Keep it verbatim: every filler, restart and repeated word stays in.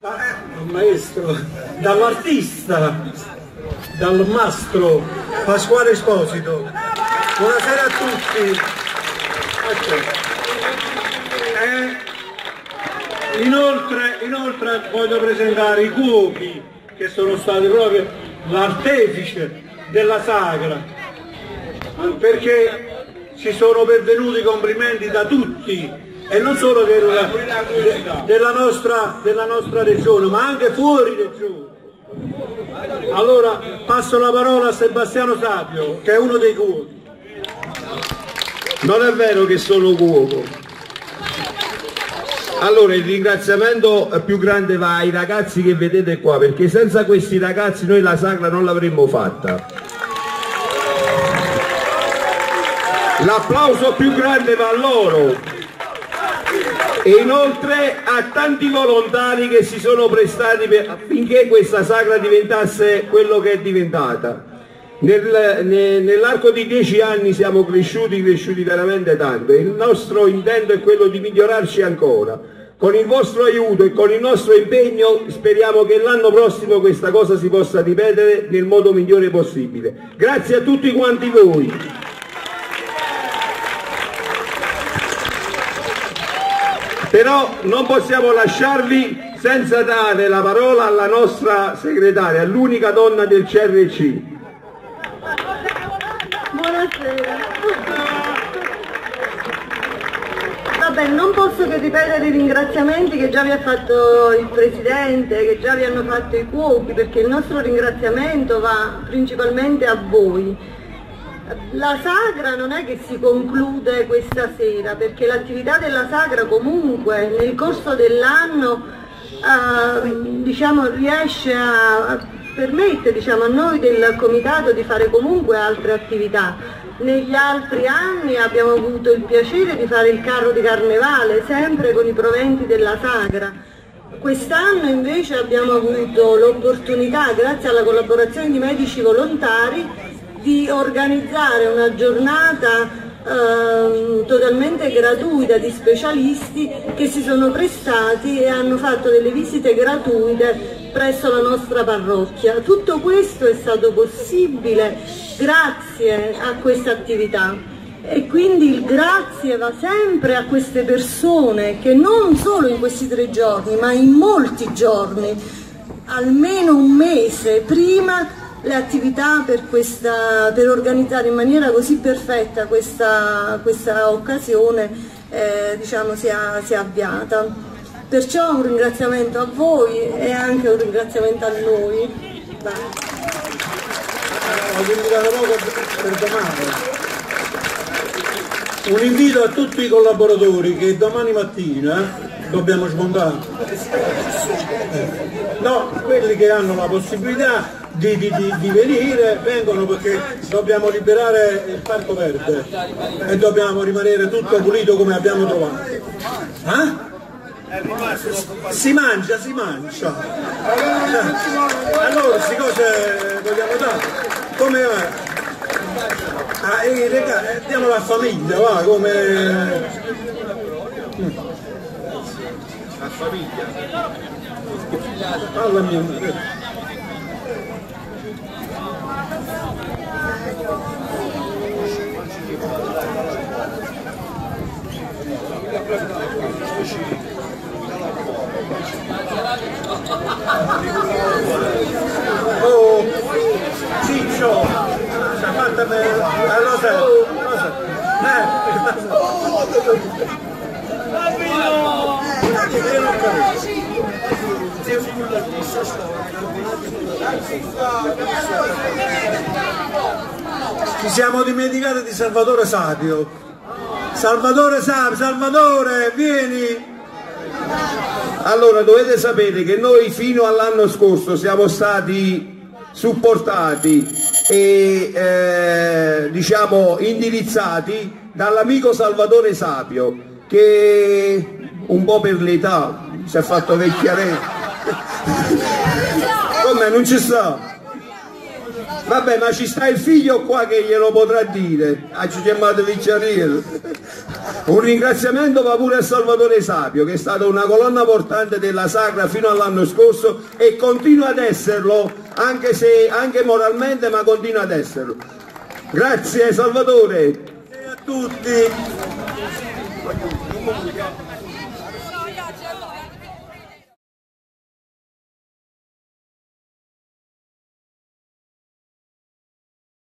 Dal maestro, dall'artista, dal mastro Pasquale Esposito. Buonasera a tutti. Okay. Eh, inoltre, inoltre voglio presentare i cuochi che sono stati proprio l'artefice della sagra, perché ci sono pervenuti complimenti da tutti, e non solo della, de, della, nostra, della nostra regione, ma anche fuori regione. Allora passo la parola a Sebastiano Sapio, che è uno dei cuochi. Non è vero che sono cuoco. Allora, il ringraziamento più grande va ai ragazzi che vedete qua, perché senza questi ragazzi noi la sagra non l'avremmo fatta. L'applauso più grande va a loro. E inoltre a tanti volontari che si sono prestati per, affinché questa sagra diventasse quello che è diventata. Nel, ne, nell'arco di dieci anni siamo cresciuti, cresciuti veramente tanto. Il nostro intento è quello di migliorarci ancora. Con il vostro aiuto e con il nostro impegno speriamo che l'anno prossimo questa cosa si possa ripetere nel modo migliore possibile. Grazie a tutti quanti voi. Però non possiamo lasciarvi senza dare la parola alla nostra segretaria, l'unica donna del C R C. Buonasera. Vabbè, non posso che ripetere i ringraziamenti che già vi ha fatto il Presidente, che già vi hanno fatto i cuochi, perché il nostro ringraziamento va principalmente a voi. La sagra non è che si conclude questa sera, perché l'attività della sagra comunque nel corso dell'anno eh, diciamo, riesce a, a permettere diciamo, a noi del comitato di fare comunque altre attività. Negli altri anni abbiamo avuto il piacere di fare il carro di carnevale, sempre con i proventi della sagra. Quest'anno invece abbiamo avuto l'opportunità, grazie alla collaborazione di medici volontari, di organizzare una giornata eh, totalmente gratuita di specialisti che si sono prestati e hanno fatto delle visite gratuite presso la nostra parrocchia. Tutto questo è stato possibile grazie a questa attività, e quindi il grazie va sempre a queste persone che non solo in questi tre giorni, ma in molti giorni, almeno un mese prima, le attività per, questa, per organizzare in maniera così perfetta questa, questa occasione eh, diciamo, si è avviata. Perciò un ringraziamento a voi e anche un ringraziamento a noi. Dai. Un invito a tutti i collaboratori che domani mattina dobbiamo smontare, no, quelli che hanno la possibilità Di, di, di venire, vengono, perché dobbiamo liberare il Parco Verde e dobbiamo rimanere tutto pulito come abbiamo trovato. Eh? Si mangia, si mangia. Allora, si cose vogliamo dare? Come va? Ah, e regà, diamo alla famiglia, va, come... La famiglia. Oh, Ciccio, ci ha fatto bene, lo sai, lo sai. Ci siamo dimenticati di Salvatore Sapio. Salvatore Sapio, Salvatore, vieni! Allora, dovete sapere che noi fino all'anno scorso siamo stati supportati e eh, diciamo indirizzati dall'amico Salvatore Sapio, che un po' per l'età si è fatto vecchiare. Come non ci sta? Vabbè, ma ci sta il figlio qua che glielo potrà dire. Ah, ci chiamate Vicciariello. Un ringraziamento va pure a Salvatore Sapio, che è stato una colonna portante della Sagra fino all'anno scorso e continua ad esserlo, anche se anche moralmente, ma continua ad esserlo. Grazie Salvatore. Grazie a tutti.